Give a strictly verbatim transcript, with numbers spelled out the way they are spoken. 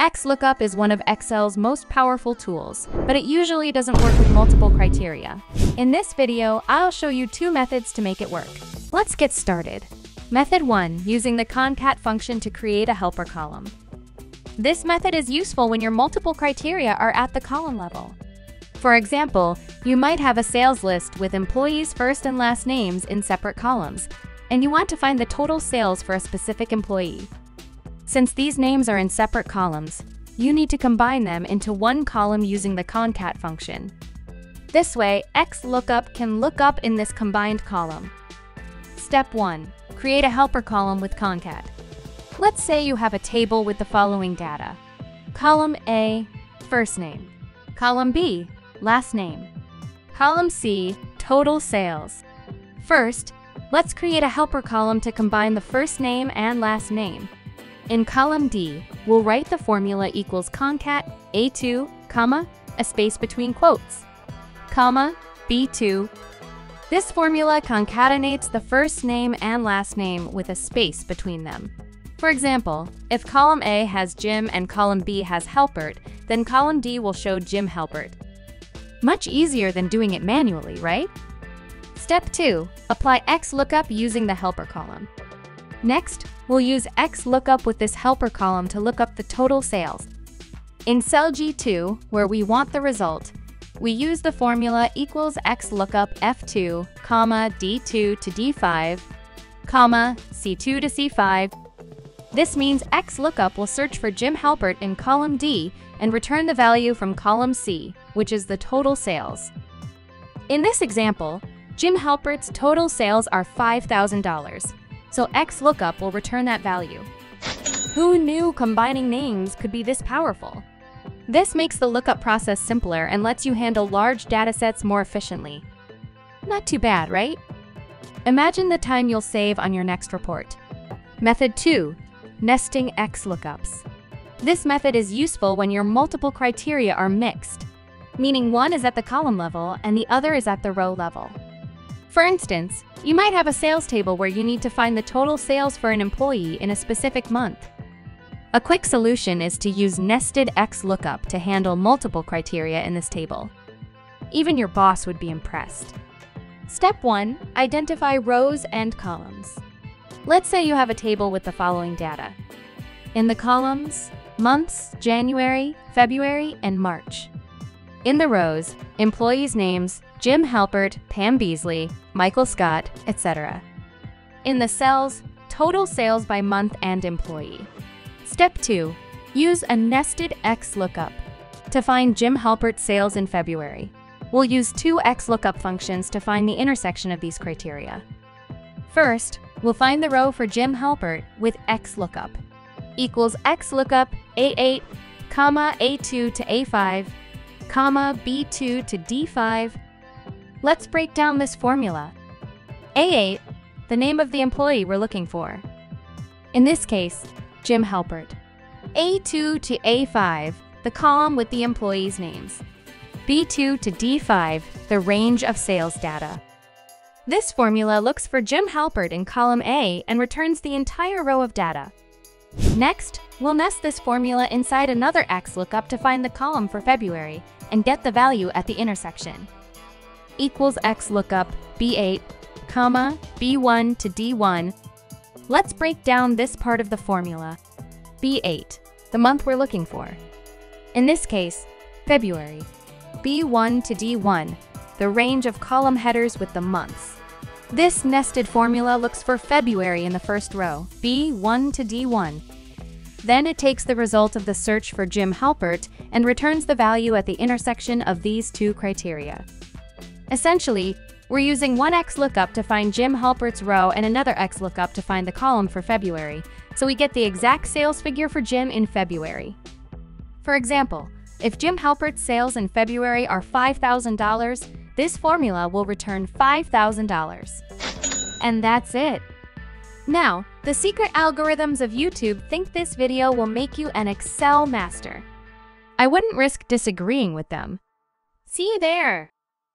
X lookup is one of Excel's most powerful tools, but it usually doesn't work with multiple criteria. In this video, I'll show you two methods to make it work. Let's get started. Method one. Using the CONCAT function to create a helper column. This method is useful when your multiple criteria are at the column level. For example, you might have a sales list with employees' first and last names in separate columns, and you want to find the total sales for a specific employee. Since these names are in separate columns, you need to combine them into one column using the CONCAT function. This way, X lookup can look up in this combined column. Step one. Create a helper column with CONCAT. Let's say you have a table with the following data. Column A, first name. Column B, last name. Column C, total sales. First, let's create a helper column to combine the first name and last name. In column D, we'll write the formula equals CONCAT A two, comma, a space between quotes, comma, B two. This formula concatenates the first name and last name with a space between them. For example, if column A has Jim and column B has Helpert, then column D will show Jim Helpert. Much easier than doing it manually, right? Step two. Apply X lookup using the helper column. Next, we'll use X lookup with this helper column to look up the total sales. In cell G two, where we want the result, we use the formula equals X lookup F two, comma, D two to D five, comma, C two to C five. This means X lookup will search for Jim Helpert in column D and return the value from column C, which is the total sales. In this example, Jim Helpert's total sales are five thousand dollars. So X lookup will return that value. Who knew combining names could be this powerful? This makes the lookup process simpler and lets you handle large datasets more efficiently. Not too bad, right? Imagine the time you'll save on your next report. Method two. Nesting X lookups. This method is useful when your multiple criteria are mixed, meaning one is at the column level and the other is at the row level. For instance, you might have a sales table where you need to find the total sales for an employee in a specific month. A quick solution is to use nested X lookup to handle multiple criteria in this table. Even your boss would be impressed. Step one. Identify rows and columns. Let's say you have a table with the following data. In the columns, months, January, February, and March. In the rows, employees' names, Jim Helpert, Pam Beasley, Michael Scott, et cetera. In the cells, total sales by month and employee. Step two. Use a nested X lookup to find Jim Helpert's sales in February. We'll use two X lookup functions to find the intersection of these criteria. First, we'll find the row for Jim Helpert with X lookup equals X lookup A eight, comma, A two to A five, comma, B two to D five. Let's break down this formula. A eight, the name of the employee we're looking for. In this case, Jim Helpert. A two to A five, the column with the employees' names. B two to D five, the range of sales data. This formula looks for Jim Helpert in column A and returns the entire row of data. Next, we'll nest this formula inside another X lookup to find the column for February and get the value at the intersection. Equals X lookup B eight, comma, B one to D one. Let's break down this part of the formula. B eight, the month we're looking for. In this case, February. B one to D one, the range of column headers with the months. This nested formula looks for February in the first row, B one to D one. Then it takes the result of the search for Jim Helpert and returns the value at the intersection of these two criteria. Essentially, we're using one X lookup to find Jim Helpert's row and another X lookup to find the column for February, so we get the exact sales figure for Jim in February. For example, if Jim Helpert's sales in February are five thousand dollars, this formula will return five thousand dollars. And that's it. Now, the secret algorithms of YouTube think this video will make you an Excel master. I wouldn't risk disagreeing with them. See you there!